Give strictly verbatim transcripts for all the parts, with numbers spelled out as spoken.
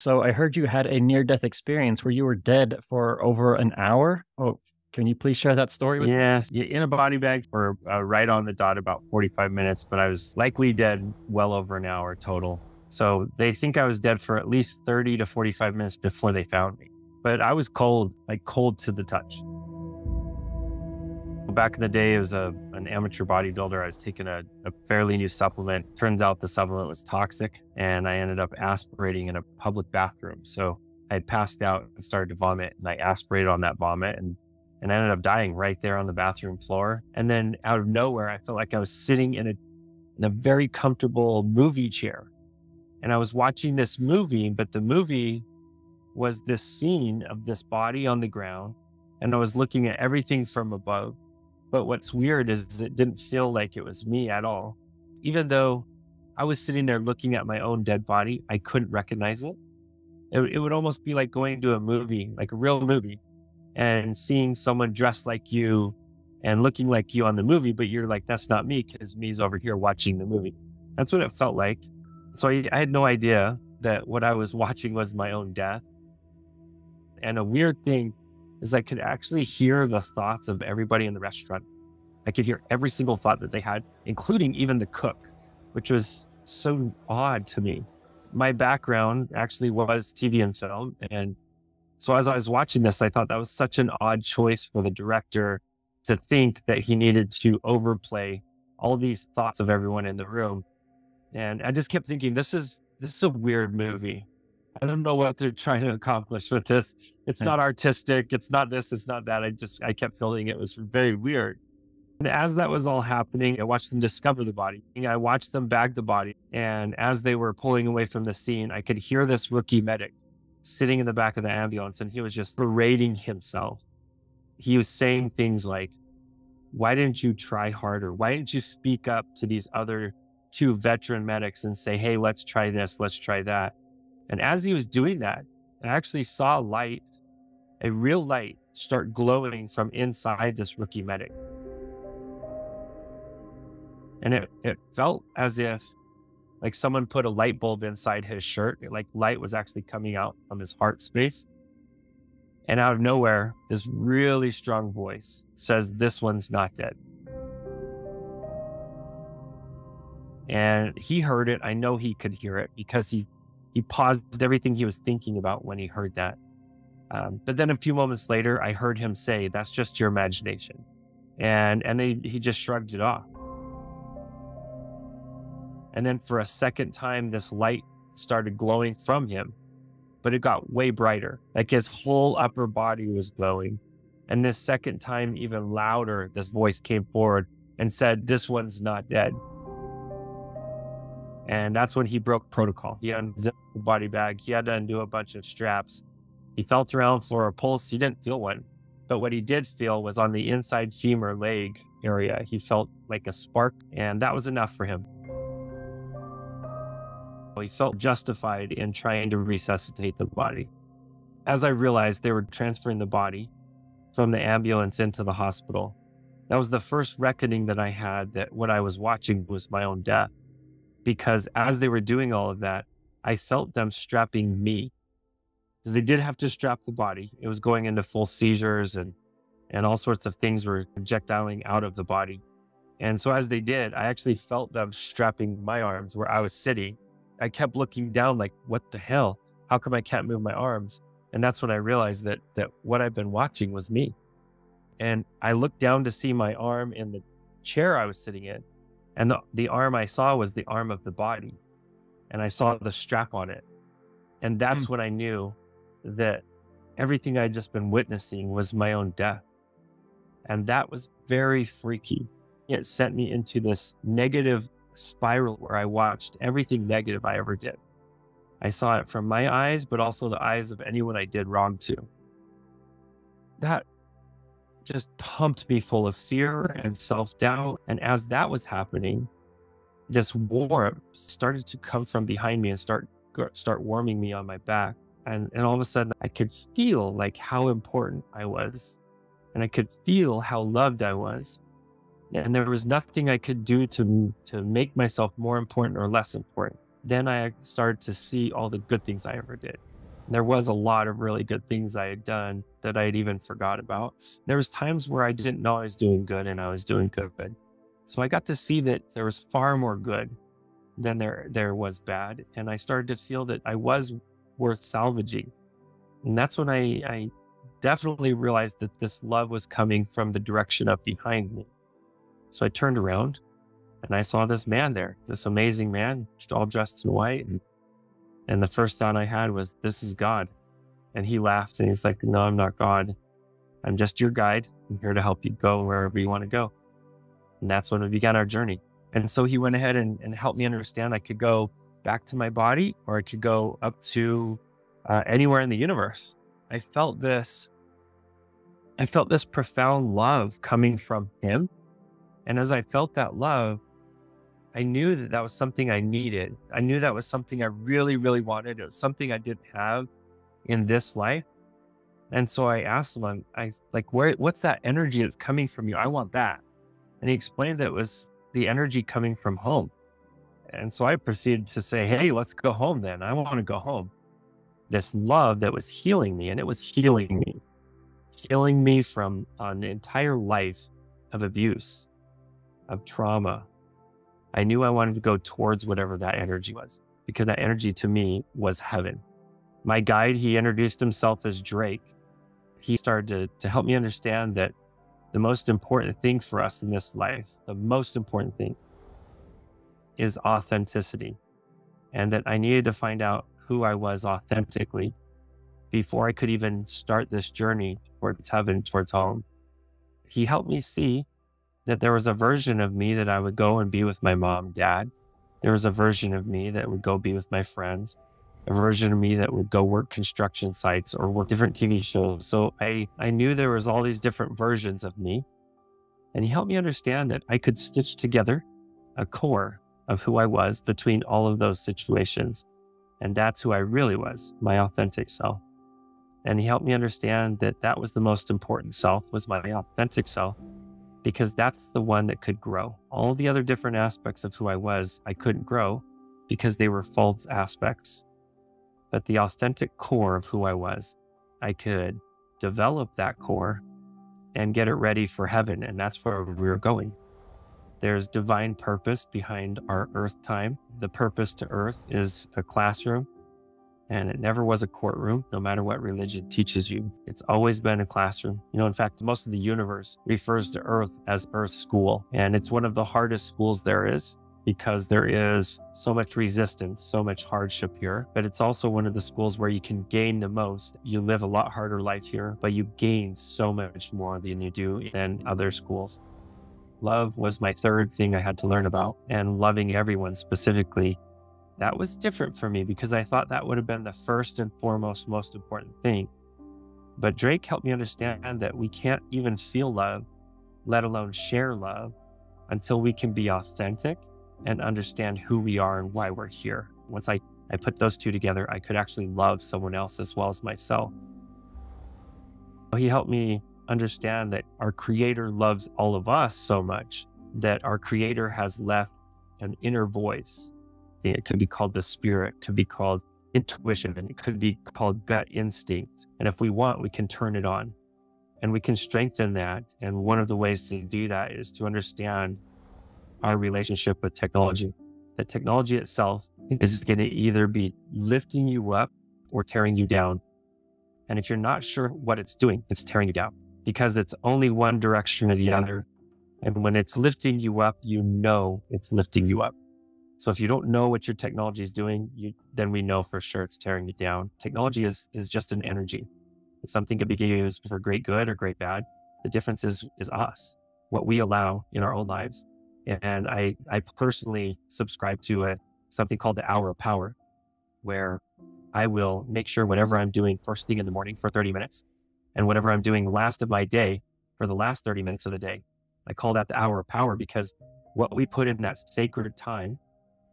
So I heard you had a near-death experience where you were dead for over an hour. Oh, can you please share that story with yes. me? Yes, in a body bag for uh, right on the dot, about forty-five minutes, but I was likely dead well over an hour total. So they think I was dead for at least thirty to forty-five minutes before they found me. But I was cold, like cold to the touch. Back in the day, it was a, an amateur bodybuilder. I was taking a, a fairly new supplement. Turns out the supplement was toxic, and I ended up aspirating in a public bathroom. So I had passed out and started to vomit, and I aspirated on that vomit, and, and I ended up dying right there on the bathroom floor. And then out of nowhere, I felt like I was sitting in a, in a very comfortable movie chair. And I was watching this movie, but the movie was this scene of this body on the ground, and I was looking at everything from above. But what's weird is it didn't feel like it was me at all. Even though I was sitting there looking at my own dead body, I couldn't recognize it. It, it would almost be like going to a movie, like a real movie, and seeing someone dressed like you and looking like you on the movie, but you're like, that's not me because me's over here watching the movie. That's what it felt like. So I, I had no idea that what I was watching was my own death. And a weird thing is I could actually hear the thoughts of everybody in the restaurant. I could hear every single thought that they had, including even the cook, which was so odd to me. My background actually was T V and film. And so as I was watching this, I thought that was such an odd choice for the director to think that he needed to overplay all these thoughts of everyone in the room. And I just kept thinking, this is, this is a weird movie. I don't know what they're trying to accomplish with this. It's not artistic. It's not this. It's not that. I just, I kept feeling it was very weird. And as that was all happening, I watched them discover the body. I watched them bag the body. And as they were pulling away from the scene, I could hear this rookie medic sitting in the back of the ambulance. And he was just berating himself. He was saying things like, why didn't you try harder? Why didn't you speak up to these other two veteran medics and say, hey, let's try this. Let's try that. And as he was doing that, I actually saw a light, a real light, start glowing from inside this rookie medic. And it, it felt as if like someone put a light bulb inside his shirt. It, like light was actually coming out from his heart space. And out of nowhere, this really strong voice says, this one's not dead. And he heard it. I know he could hear it because he He paused everything he was thinking about when he heard that. Um, but then a few moments later, I heard him say, that's just your imagination. And, and they, he just shrugged it off. And then for a second time, this light started glowing from him, but it got way brighter. Like his whole upper body was glowing. And this second time, even louder, this voice came forward and said, this one's not dead. And that's when he broke protocol. He unzipped the body bag. He had to undo a bunch of straps. He felt around for a pulse. He didn't feel one. But what he did feel was on the inside femur leg area. He felt like a spark, and that was enough for him. He felt justified in trying to resuscitate the body. As I realized, they were transferring the body from the ambulance into the hospital. That was the first reckoning that I had that what I was watching was my own death. Because as they were doing all of that, I felt them strapping me. Because they did have to strap the body. It was going into full seizures and, and all sorts of things were projectiling out of the body. And so as they did, I actually felt them strapping my arms where I was sitting. I kept looking down like, what the hell? How come I can't move my arms? And that's when I realized that, that what I've been watching was me. And I looked down to see my arm in the chair I was sitting in. And the, the arm I saw was the arm of the body. And I saw the strap on it. And that's mm. when I knew that everything I'd just been witnessing was my own death. And that was very freaky. It sent me into this negative spiral where I watched everything negative I ever did. I saw it from my eyes, but also the eyes of anyone I did wrong to. That just pumped me full of fear and self-doubt. And as that was happening, this warmth started to come from behind me and start start warming me on my back. And, and all of a sudden, I could feel like how important I was. And I could feel how loved I was. And there was nothing I could do to, to make myself more important or less important. Then I started to see all the good things I ever did. There was a lot of really good things I had done that I had even forgot about. There was times where I didn't know I was doing good and I was doing good. So I got to see that there was far more good than there, there was bad. And I started to feel that I was worth salvaging. And that's when I, I definitely realized that this love was coming from the direction up behind me. So I turned around and I saw this man there, this amazing man, all dressed in white. And, and the first thought I had was, this is God. And he laughed and he's like, no, I'm not God. I'm just your guide. I'm here to help you go wherever you want to go. And that's when we began our journey. And so he went ahead and, and helped me understand I could go back to my body, or I could go up to uh, anywhere in the universe. I felt this, I felt this profound love coming from him. And as I felt that love, I knew that that was something I needed. I knew that was something I really, really wanted. It was something I didn't have in this life. And so I asked him, I like, where, what's that energy that's coming from you? I want that. And he explained that it was the energy coming from home. And so I proceeded to say, hey, let's go home then. I want to go home. This love that was healing me, and it was healing me, healing me from an entire life of abuse, of trauma. I knew I wanted to go towards whatever that energy was, because that energy to me was heaven. My guide, he introduced himself as Drake. He started to, to help me understand that the most important thing for us in this life, the most important thing, is authenticity. And that I needed to find out who I was authentically before I could even start this journey towards heaven, towards home. He helped me see that there was a version of me that I would go and be with my mom, dad. There was a version of me that would go be with my friends, a version of me that would go work construction sites or work different T V shows. So I, I knew there was all these different versions of me. And he helped me understand that I could stitch together a core of who I was between all of those situations. And that's who I really was, my authentic self. And he helped me understand that that was the most important self, was my authentic self, because that's the one that could grow. All the other different aspects of who I was, I couldn't grow because they were false aspects. But the authentic core of who I was, I could develop that core and get it ready for heaven. And that's where we were going. There's divine purpose behind our earth time. The purpose to earth is a classroom, and it never was a courtroom, no matter what religion teaches you. It's always been a classroom. You know, in fact, most of the universe refers to earth as earth school. And it's one of the hardest schools there is, because there is so much resistance, so much hardship here. But it's also one of the schools where you can gain the most. You live a lot harder life here, but you gain so much more than you do in other schools. Love was my third thing I had to learn about, and loving everyone specifically. That was different for me, because I thought that would have been the first and foremost, most important thing. But Drake helped me understand that we can't even feel love, let alone share love, until we can be authentic and understand who we are and why we're here. Once I, I put those two together, I could actually love someone else as well as myself. He helped me understand that our Creator loves all of us so much that our Creator has left an inner voice. It could be called the spirit, it could be called intuition, and it could be called gut instinct. And if we want, we can turn it on and we can strengthen that. And one of the ways to do that is to understand our relationship with technology. The technology itself is going to either be lifting you up or tearing you down. And if you're not sure what it's doing, it's tearing you down, because it's only one direction or the other. And when it's lifting you up, you know it's lifting you up. So if you don't know what your technology is doing, you, then we know for sure it's tearing you down. Technology is, is just an energy. Something can be used for great good or great bad. The difference is, is us, what we allow in our own lives. And I, I personally subscribe to a, something called the hour of power, where I will make sure whatever I'm doing first thing in the morning for thirty minutes, and whatever I'm doing last of my day for the last thirty minutes of the day. I call that the hour of power, because what we put in that sacred time,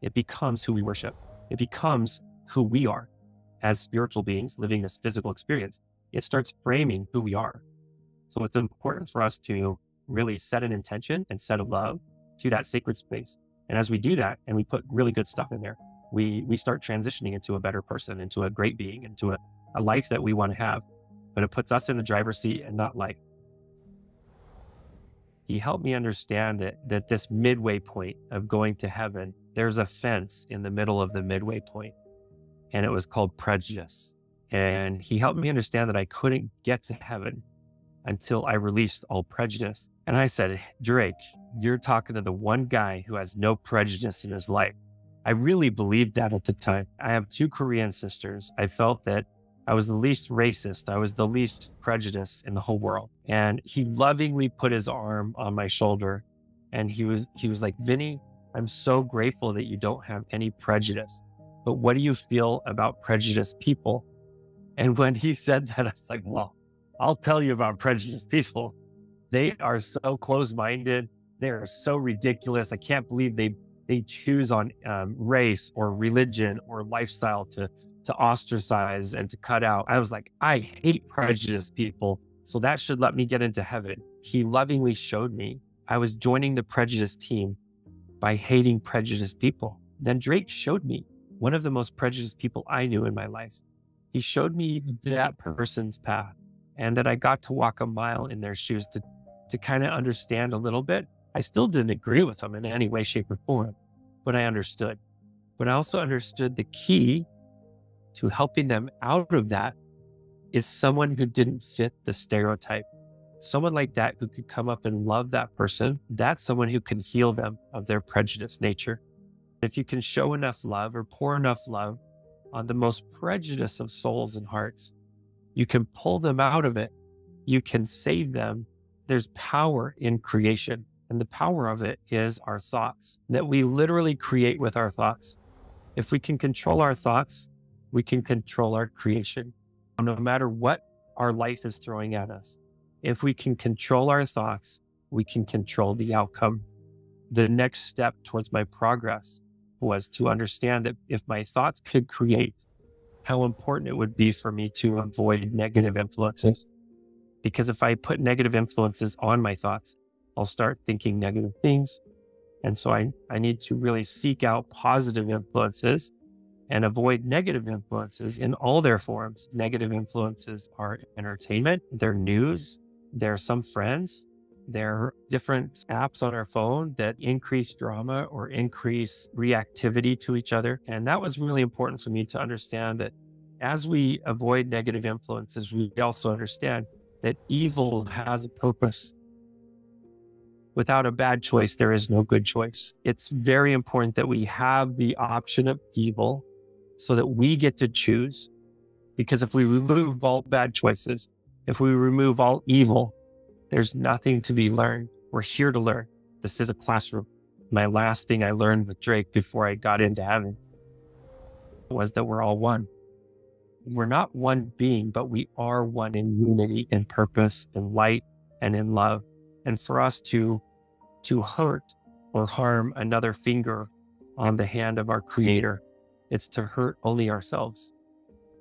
it becomes who we worship. It becomes who we are as spiritual beings living this physical experience. It starts framing who we are. So it's important for us to really set an intention and set a love to that sacred space. And as we do that, and we put really good stuff in there, we, we start transitioning into a better person, into a great being, into a a life that we want to have, but it puts us in the driver's seat and not life. He helped me understand it, that this midway point of going to heaven, there's a fence in the middle of the midway point, and it was called prejudice. And he helped me understand that I couldn't get to heaven until I released all prejudice. And I said, Drake, you're talking to the one guy who has no prejudice in his life. I really believed that at the time. I have two Korean sisters. I felt that I was the least racist. I was the least prejudiced in the whole world. And he lovingly put his arm on my shoulder. And he was, he was like, Vinny, I'm so grateful that you don't have any prejudice. But what do you feel about prejudiced people? And when he said that, I was like, well, I'll tell you about prejudiced people. They are so closed-minded. They are so ridiculous. I can't believe they they choose on um, race or religion or lifestyle to, to ostracize and to cut out. I was like, I hate prejudiced people, so that should let me get into heaven. He lovingly showed me I was joining the prejudice team by hating prejudiced people. Then Drake showed me one of the most prejudiced people I knew in my life. He showed me that person's path, and that I got to walk a mile in their shoes to, to kind of understand a little bit. I still didn't agree with them in any way, shape, or form, but I understood. But I also understood the key to helping them out of that is someone who didn't fit the stereotype. Someone like that who could come up and love that person, that's someone who can heal them of their prejudiced nature. If you can show enough love or pour enough love on the most prejudiced of souls and hearts, you can pull them out of it. You can save them. There's power in creation. And the power of it is our thoughts, that we literally create with our thoughts. If we can control our thoughts, we can control our creation, no matter what our life is throwing at us. If we can control our thoughts, we can control the outcome. The next step towards my progress was to understand that if my thoughts could create, how important it would be for me to avoid negative influences. Because if I put negative influences on my thoughts, I'll start thinking negative things. And so I, I need to really seek out positive influences and avoid negative influences in all their forms. Negative influences are entertainment, they're news, they're some friends, they're different apps on our phone that increase drama or increase reactivity to each other. And that was really important for me to understand that as we avoid negative influences, we also understand that evil has a purpose. Without a bad choice, there is no good choice. It's very important that we have the option of evil so that we get to choose. Because if we remove all bad choices, if we remove all evil, there's nothing to be learned. We're here to learn. This is a classroom. My last thing I learned with Drake before I got into heaven was that we're all one. We're not one being, but we are one in unity, in purpose, in light, and in love. And for us to, to hurt or harm another finger on the hand of our Creator, it's to hurt only ourselves.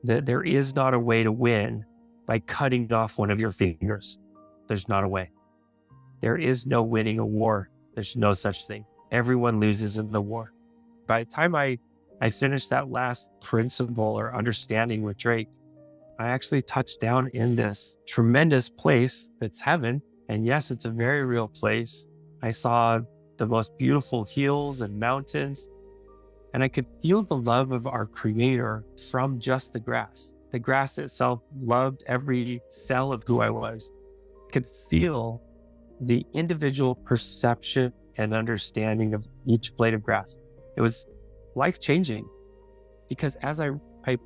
That there is not a way to win by cutting off one of your fingers. There's not a way. There is no winning a war. There's no such thing. Everyone loses in the war. By the time I, I finished that last principle or understanding with Drake, I actually touched down in this tremendous place that's heaven. And yes, it's a very real place. I saw the most beautiful hills and mountains, and I could feel the love of our Creator from just the grass. The grass itself loved every cell of who I was. I could feel the individual perception and understanding of each blade of grass. It was life-changing, because as I, I,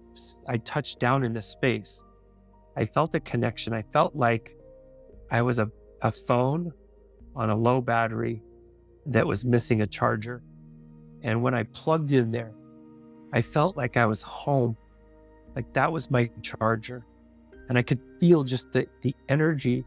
I touched down in this space, I felt a connection. I felt like I was a a phone on a low battery that was missing a charger. And when I plugged in there, I felt like I was home, like that was my charger. And I could feel just the, the energy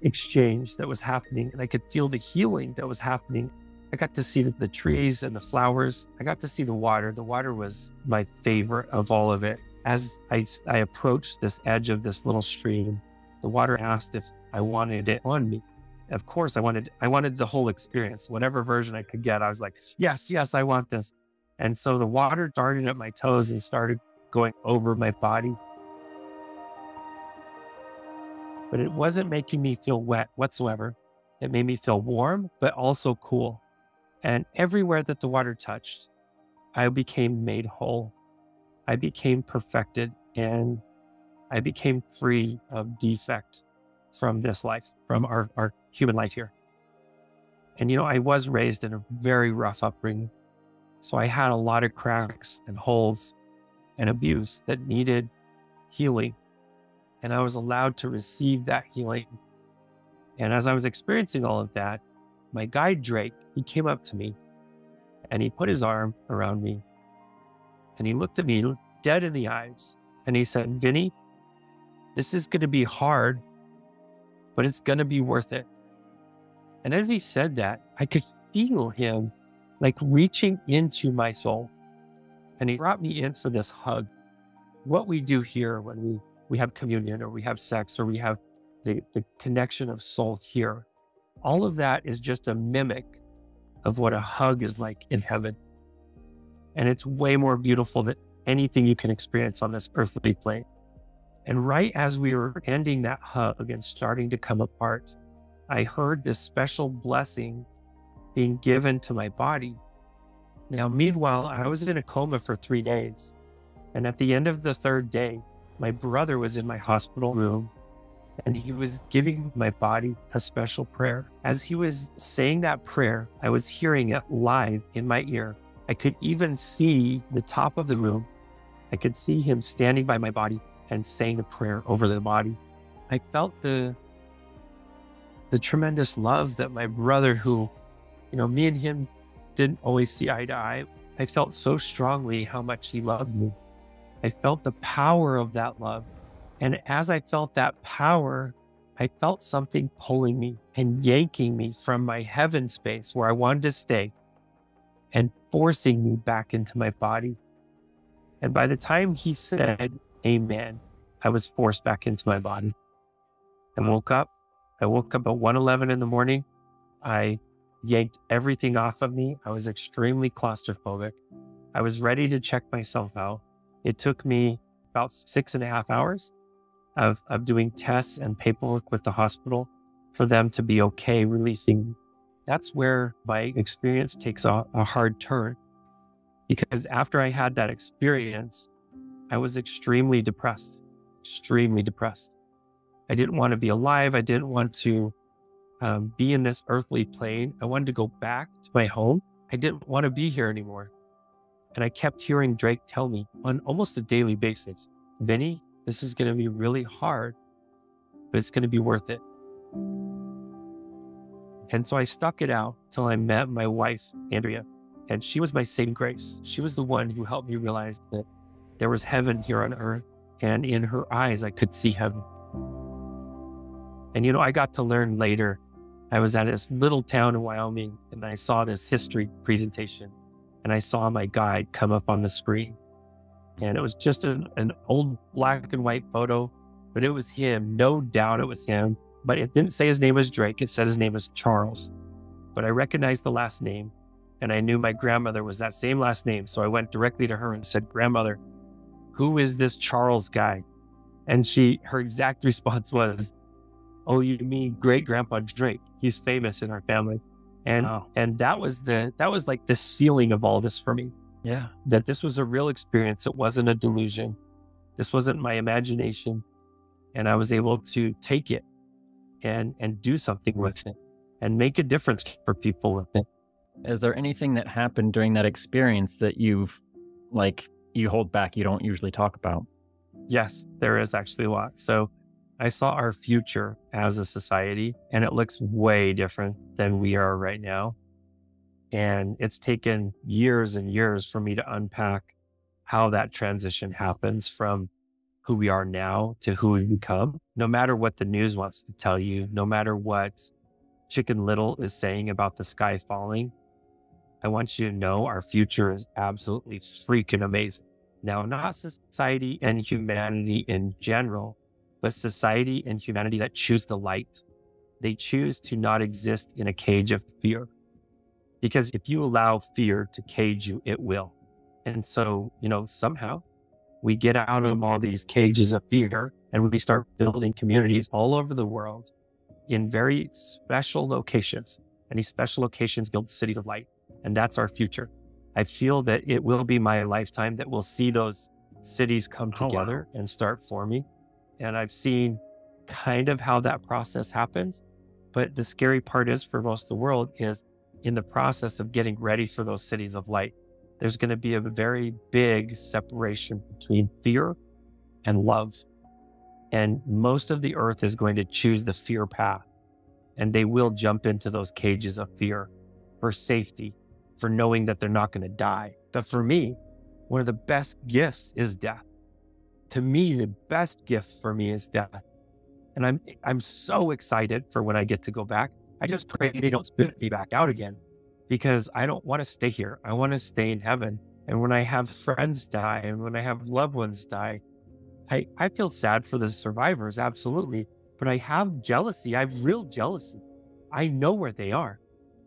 exchange that was happening. And I could feel the healing that was happening. I got to see the, the trees and the flowers. I got to see the water. The water was my favorite of all of it. As I, I approached this edge of this little stream, the water asked if I wanted it on me. Of course, I wanted I wanted the whole experience. Whatever version I could get, I was like, yes, yes, I want this. And so the water darted at my toes and started going over my body. but it wasn't making me feel wet whatsoever. It made me feel warm, but also cool. And everywhere that the water touched, I became made whole. I became perfected, and I became free of defect from this life, from our, our human life here. And, you know, I was raised in a very rough upbringing. So I had a lot of cracks and holes and abuse that needed healing. And I was allowed to receive that healing. And as I was experiencing all of that, my guide, Drake, he came up to me and he put his arm around me and he looked at me dead in the eyes. And he said, "Vinny, this is going to be hard, but it's going to be worth it." And as he said that, I could feel him like reaching into my soul. And he brought me in for this hug. What we do here when we, we have communion, or we have sex, or we have the, the connection of soul here, all of that is just a mimic of what a hug is like in heaven. And it's way more beautiful than anything you can experience on this earthly plane. And right as we were ending that hug and starting to come apart, I heard this special blessing being given to my body. Now, meanwhile, I was in a coma for three days. And at the end of the third day, my brother was in my hospital room and he was giving my body a special prayer. As he was saying that prayer, I was hearing it live in my ear. I could even see the top of the room. I could see him standing by my body and saying a prayer over the body. I felt the, the tremendous love that my brother, who, you know, me and him didn't always see eye to eye. I felt so strongly how much he loved me. I felt the power of that love. And as I felt that power, I felt something pulling me and yanking me from my heaven space where I wanted to stay, and forcing me back into my body. And by the time he said, "Amen," I was forced back into my body. I woke up. I woke up at one eleven in the morning. I yanked everything off of me. I was extremely claustrophobic. I was ready to check myself out. It took me about six and a half hours of, of doing tests and paperwork with the hospital for them to be okay releasing me. That's where my experience takes a, a hard turn, because after I had that experience, I was extremely depressed, extremely depressed. I didn't want to be alive. I didn't want to um, be in this earthly plane. I wanted to go back to my home. I didn't want to be here anymore. And I kept hearing Drake tell me on almost a daily basis, "Vinny, this is going to be really hard, but it's going to be worth it." And so I stuck it out till I met my wife, Andrea, and she was my saving grace. She was the one who helped me realize that there was heaven here on earth, and in her eyes, I could see heaven. And, you know, I got to learn later. I was at this little town in Wyoming and I saw this history presentation and I saw my guide come up on the screen, and it was just an, an old black and white photo, but it was him. No doubt it was him. But it didn't say his name was Drake. It said his name was Charles. But I recognized the last name, and I knew my grandmother was that same last name. So I went directly to her and said, "Grandmother, who is this Charles guy?" And she, her exact response was, "Oh, you mean great grandpa Drake. He's famous in our family." And, wow. and that was the, that was like the sealing of all this for me. Yeah. That this was a real experience. It wasn't a delusion. This wasn't my imagination. And I was able to take it and and do something with it and make a difference for people with it. Is there anything that happened during that experience that you've, like, you hold back, you don't usually talk about? Yes, there is actually a lot. So I saw our future as a society, and it looks way different than we are right now. And it's taken years and years for me to unpack how that transition happens from who we are now to who we become. No matter what the news wants to tell you, no matter what Chicken Little is saying about the sky falling, I want you to know our future is absolutely freaking amazing. Now, not society and humanity in general, but society and humanity that choose the light. They choose to not exist in a cage of fear, because if you allow fear to cage you, it will. And so, you know, somehow we get out of all these cages of fear And we start building communities all over the world in very special locations. And these special locations build cities of light. And that's our future. I feel that it will be my lifetime that we'll see those cities come together oh, wow. and start forming. And I've seen kind of how that process happens. But the scary part is for most of the world is in the process of getting ready for those cities of light, there's going to be a very big separation between fear and love. And most of the earth is going to choose the fear path, and they will jump into those cages of fear for safety, for knowing that they're not going to die. But for me, one of the best gifts is death. To me, the best gift for me is death. And I'm, I'm so excited for when I get to go back. I just pray they don't spit me back out again, because I don't want to stay here. I want to stay in heaven. And when I have friends die, and when I have loved ones die, I, I feel sad for the survivors, absolutely. But I have jealousy. I have real jealousy. I know where they are.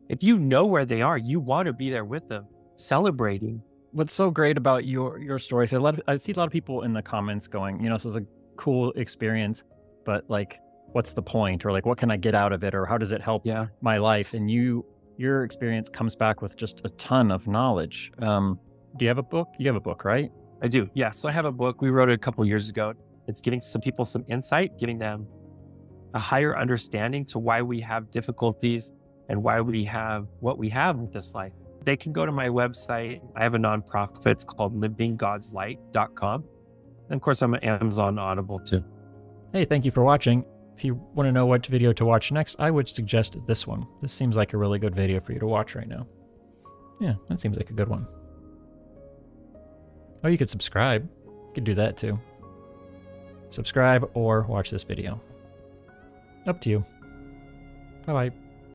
If you know where they are, you want to be there with them, celebrating. What's so great about your, your story, a lot of, I see a lot of people in the comments going, you know, this is a cool experience, but like, what's the point? Or like, what can I get out of it? Or how does it help yeah. my life? And you, your experience comes back with just a ton of knowledge. Um, do you have a book? You have a book, right? I do. Yeah. So I have a book. We wrote it a couple years ago. It's giving some people some insight, giving them a higher understanding to why we have difficulties and why we have what we have with this life. They can go to my website. I have a nonprofit. It's called living gods light dot com. And of course, I'm an Amazon Audible too. Hey, thank you for watching. If you want to know what video to watch next, I would suggest this one. This seems like a really good video for you to watch right now. Yeah, that seems like a good one. Oh, you could subscribe. You could do that too. Subscribe or watch this video. Up to you. Bye-bye.